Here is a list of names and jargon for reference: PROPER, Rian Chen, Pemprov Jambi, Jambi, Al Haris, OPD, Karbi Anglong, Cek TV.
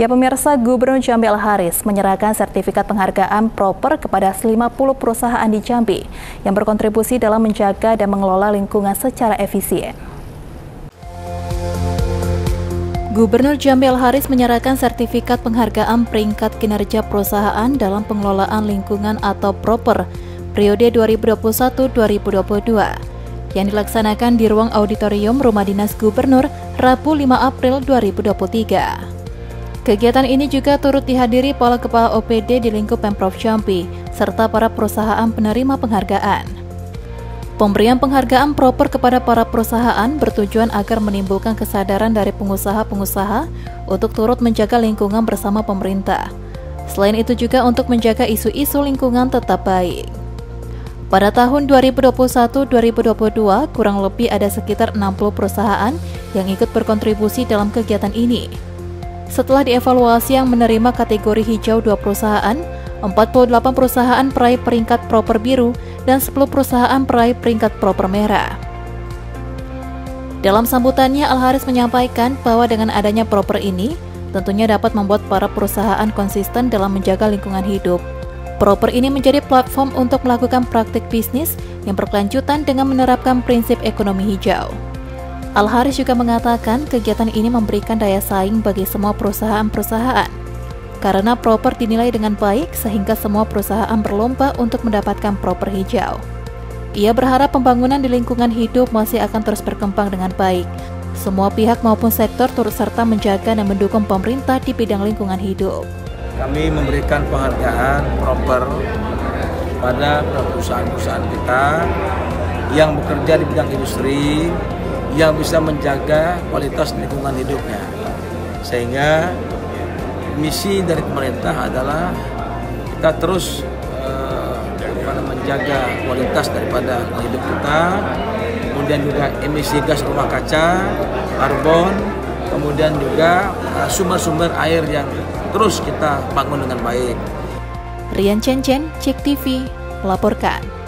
Ya pemirsa, Gubernur Jambi Al Haris menyerahkan sertifikat penghargaan PROPER kepada 50 perusahaan di Jambi yang berkontribusi dalam menjaga dan mengelola lingkungan secara efisien. Gubernur Jambi Al Haris menyerahkan sertifikat penghargaan peringkat kinerja perusahaan dalam pengelolaan lingkungan atau PROPER periode 2021-2022. Yang dilaksanakan di ruang auditorium Rumah Dinas Gubernur, Rabu 5 April 2023. Kegiatan ini juga turut dihadiri para kepala OPD di lingkup Pemprov Jambi, serta para perusahaan penerima penghargaan. Pemberian penghargaan PROPER kepada para perusahaan bertujuan agar menimbulkan kesadaran dari pengusaha-pengusaha untuk turut menjaga lingkungan bersama pemerintah. Selain itu juga untuk menjaga isu-isu lingkungan tetap baik. Pada tahun 2021-2022, kurang lebih ada sekitar 60 perusahaan yang ikut berkontribusi dalam kegiatan ini. Setelah dievaluasi yang menerima kategori hijau 2 perusahaan, 48 perusahaan peraih peringkat PROPER biru, dan 10 perusahaan peraih peringkat PROPER merah. Dalam sambutannya, Al Haris menyampaikan bahwa dengan adanya PROPER ini, tentunya dapat membuat para perusahaan konsisten dalam menjaga lingkungan hidup. PROPER ini menjadi platform untuk melakukan praktik bisnis yang berkelanjutan dengan menerapkan prinsip ekonomi hijau. Al Haris juga mengatakan kegiatan ini memberikan daya saing bagi semua perusahaan-perusahaan karena PROPER dinilai dengan baik sehingga semua perusahaan berlomba untuk mendapatkan PROPER hijau. Ia berharap pembangunan di lingkungan hidup masih akan terus berkembang dengan baik. Semua pihak maupun sektor turut serta menjaga dan mendukung pemerintah di bidang lingkungan hidup. Kami memberikan penghargaan PROPER pada perusahaan-perusahaan kita yang bekerja di bidang industri yang bisa menjaga kualitas lingkungan hidupnya. Sehingga misi dari pemerintah adalah kita terus menjaga kualitas daripada hidup kita, kemudian juga emisi gas rumah kaca, karbon, kemudian juga sumber-sumber air yang terus kita bangun dengan baik. Rian Chen, Cek TV, melaporkan.